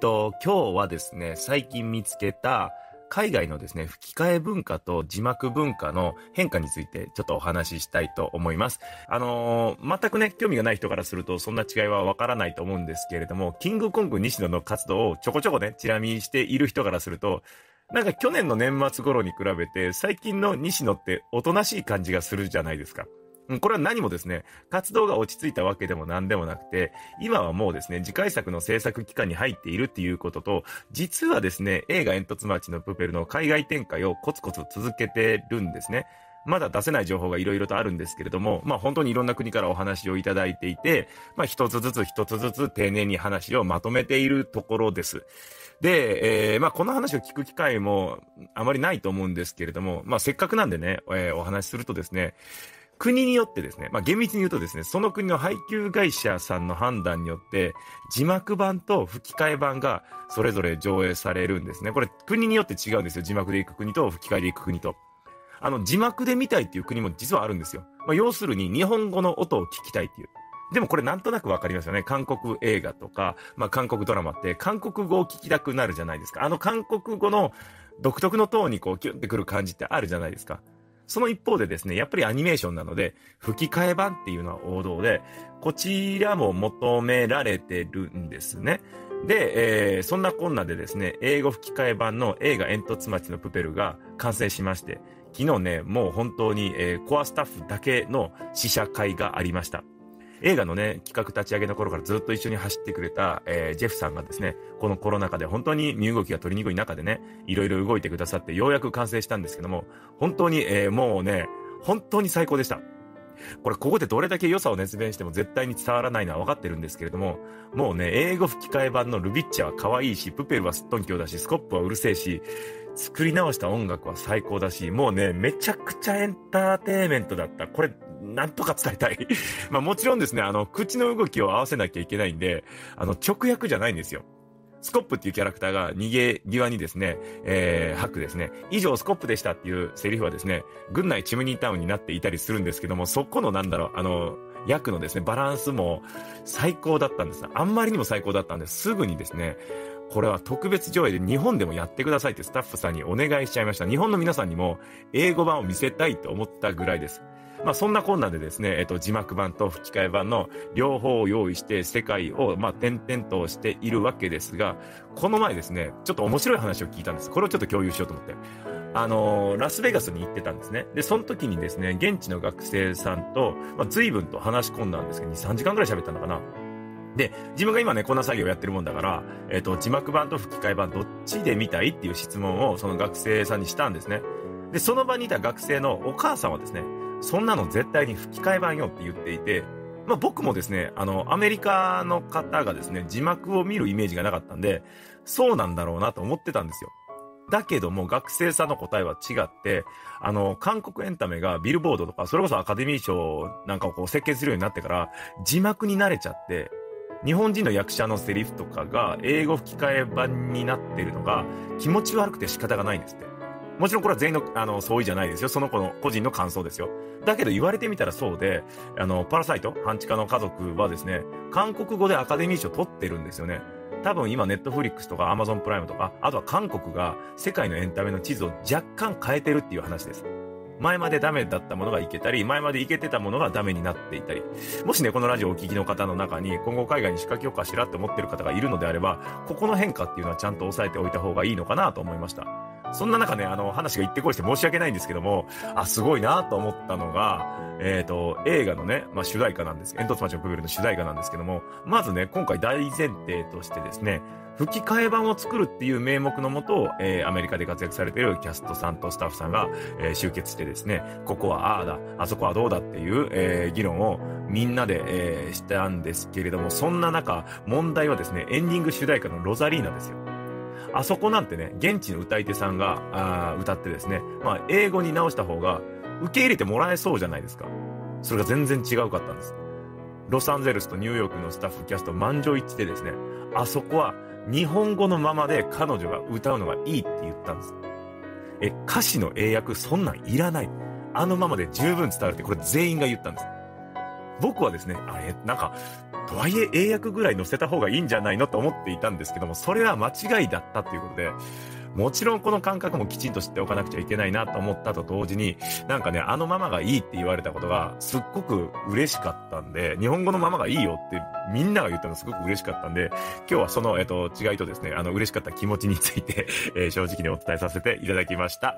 今日はですね、最近見つけた海外のですね、吹き替え文化と字幕文化の変化についてちょっとお話ししたいと思います。全くね、興味がない人からするとそんな違いはわからないと思うんですけれども、キングコング西野の活動をちょこちょこね、チラ見している人からすると、なんか去年の年末頃に比べて最近の西野っておとなしい感じがするじゃないですか。これは何もですね、活動が落ち着いたわけでも何でもなくて、今はもうですね、次回作の制作期間に入っているっていうことと、実はですね、映画煙突町のプペルの海外展開をコツコツ続けてるんですね。まだ出せない情報がいろいろとあるんですけれども、まあ本当にいろんな国からお話をいただいていて、まあ一つずつ丁寧に話をまとめているところです。で、まあこの話を聞く機会もあまりないと思うんですけれども、まあせっかくなんでね、お話しするとですね、国によってですね、まあ、厳密に言うとですね、その国の配給会社さんの判断によって、字幕版と吹き替え版がそれぞれ上映されるんですね。これ国によって違うんですよ。字幕で行く国と吹き替えで行く国と。字幕で見たいっていう国も実はあるんですよ。まあ、要するに日本語の音を聞きたいっていう。でもこれなんとなくわかりますよね。韓国映画とか、まあ、韓国ドラマって韓国語を聞きたくなるじゃないですか。韓国語の独特のトーンにこうキュンってくる感じってあるじゃないですか。その一方でですね、やっぱりアニメーションなので、吹き替え版っていうのは王道で、こちらも求められてるんですね。で、そんなこんなでですね、英語吹き替え版の映画煙突町のプペルが完成しまして、昨日ね、もう本当に、コアスタッフだけの試写会がありました。映画のね、企画立ち上げの頃からずっと一緒に走ってくれた、ジェフさんがですね、このコロナ禍で本当に身動きが取りにくい中でね、いろいろ動いてくださってようやく完成したんですけども、本当に、もうね、本当に最高でした。これここでどれだけ良さを熱弁しても絶対に伝わらないのは分かってるんですけれども、もうね、英語吹き替え版のルビッチャは可愛いし、プペルはすっとんきょうだし、スコップはうるせえし、作り直した音楽は最高だし、もうね、めちゃくちゃエンターテイメントだった。これなんとか伝えたいまあもちろんですね、口の動きを合わせなきゃいけないんで、直訳じゃないんですよ。スコップっていうキャラクターが逃げ際にですね、吐くですね、以上スコップでしたっていうセリフはですね、軍内チムニータウンになっていたりするんですけども、そこのなんだろう、役のですね、バランスも最高だったんです。あんまりにも最高だったんです。すぐにですね、これは特別上映で日本でもやってくださいってスタッフさんにお願いしちゃいました。日本の皆さんにも英語版を見せたいと思ったぐらいです。まあそんなこんなでですね、字幕版と吹き替え版の両方を用意して世界をまあ点々としているわけですが、この前ですね、ちょっと面白い話を聞いたんです。これをちょっと共有しようと思って。ラスベガスに行ってたんですね。で、その時にですね、現地の学生さんと、まあ随分と話し込んだんですけど、2、3時間ぐらい喋ったのかな。で、自分が今ね、こんな作業やってるもんだから、字幕版と吹き替え版どっちで見たいっていう質問をその学生さんにしたんですね。で、その場にいた学生のお母さんはですね、そんなの絶対に吹き替え版よって言っていて、まあ僕もですね、アメリカの方がですね、字幕を見るイメージがなかったんで、そうなんだろうなと思ってたんですよ。だけども学生さんの答えは違って、韓国エンタメがビルボードとか、それこそアカデミー賞なんかをこう席巻するようになってから、字幕に慣れちゃって、日本人の役者のセリフとかが英語吹き替え版になってるのが気持ち悪くて仕方がないんですって。もちろんこれは全員の、相違じゃないですよ。その子の個人の感想ですよ。だけど言われてみたらそうで、パラサイト、半地下の家族はですね、韓国語でアカデミー賞取ってるんですよね。多分今ネットフリックスとかアマゾンプライムとか、あとは韓国が世界のエンタメの地図を若干変えてるっていう話です。前までダメだったものがいけたり、前までいけてたものがダメになっていたり、もしね、このラジオをお聞きの方の中に、今後海外に仕掛けようかしらって思ってる方がいるのであれば、ここの変化っていうのはちゃんと押さえておいた方がいいのかなと思いました。そんな中ね、話が言ってこいして申し訳ないんですけども、あ、すごいなと思ったのが、映画のね、まあ、主題歌なんです。煙突町のプペルの主題歌なんですけども、まずね、今回大前提としてですね、吹き替え版を作るっていう名目のもと、アメリカで活躍されているキャストさんとスタッフさんが、集結してですね、ここはああだ、あそこはどうだっていう、議論をみんなで、したんですけれども、そんな中、問題はですね、エンディング主題歌のロザリーナですよ。あそこなんてね、現地の歌い手さんが歌ってですね、まあ、英語に直した方が受け入れてもらえそうじゃないですか。それが全然違うかったんです。ロサンゼルスとニューヨークのスタッフキャスト満場一致でですね、あそこは日本語のままで彼女が歌うのがいいって言ったんです。歌詞の英訳そんなんいらない。あのままで十分伝わるってこれ全員が言ったんです。僕はですね、あれなんかとはいえ英訳ぐらい載せた方がいいんじゃないのと思っていたんですけども、それは間違いだったということで、もちろんこの感覚もきちんと知っておかなくちゃいけないなと思ったと同時に、なんかね、あのママがいいって言われたことがすっごく嬉しかったんで、日本語のママがいいよってみんなが言ったのすごく嬉しかったんで、今日はその、違いとですね、嬉しかった気持ちについて、正直にお伝えさせていただきました。